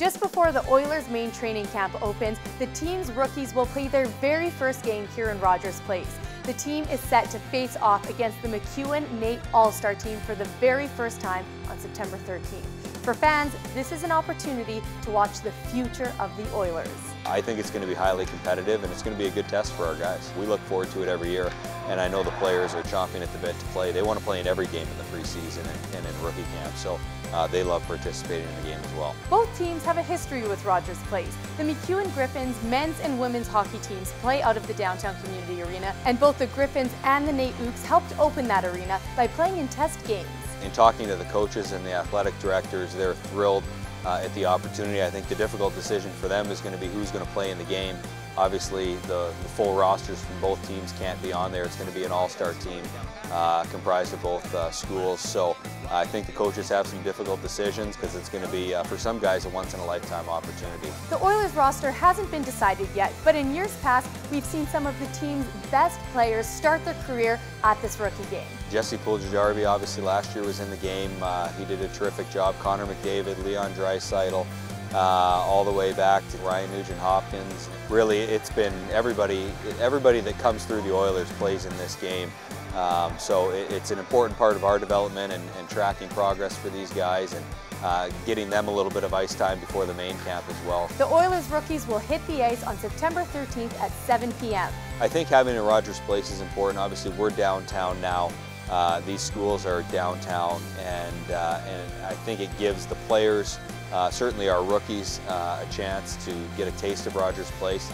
Just before the Oilers' main training camp opens, the team's rookies will play their very first game here in Rogers Place. The team is set to face off against the MacEwan-NAIT All-Star team for the very first time on September 13th. For fans, this is an opportunity to watch the future of the Oilers. I think it's going to be highly competitive and it's going to be a good test for our guys. We look forward to it every year, and I know the players are chomping at the bit to play. They want to play in every game in the preseason and in rookie camp, so they love participating in the game as well. Both teams have a history with Rogers Place. The MacEwan Griffins men's and women's hockey teams play out of the downtown community arena, and both the Griffins and the NAIT Ooks helped open that arena by playing in test games. In talking to the coaches and the athletic directors, they're thrilled at the opportunity. I think the difficult decision for them is going to be who's going to play in the game. Obviously, the full rosters from both teams can't be on there. It's going to be an all-star team comprised of both schools. So I think the coaches have some difficult decisions because it's going to be, for some guys, a once-in-a-lifetime opportunity. The Oilers roster hasn't been decided yet, but in years past, we've seen some of the team's best players start their career at this rookie game. Jesse Puljujarvi, obviously, last year was in the game. He did a terrific job. Connor McDavid, Leon Dre, Ice Seidel, all the way back to Ryan Nugent Hopkins. Really, it's been everybody that comes through the Oilers plays in this game. So it's an important part of our development and tracking progress for these guys and getting them a little bit of ice time before the main camp as well. The Oilers rookies will hit the ice on September 13th at 7 p.m. I think having a Rogers Place is important. Obviously, we're downtown now. These schools are downtown, and I think it gives the players, certainly our rookies, a chance to get a taste of Rogers Place.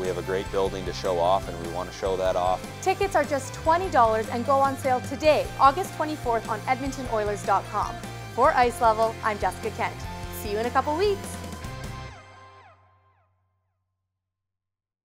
We have a great building to show off, and we want to show that off. Tickets are just $20 and go on sale today, August 24th, on EdmontonOilers.com. For Ice Level, I'm Jessica Kent. See you in a couple weeks.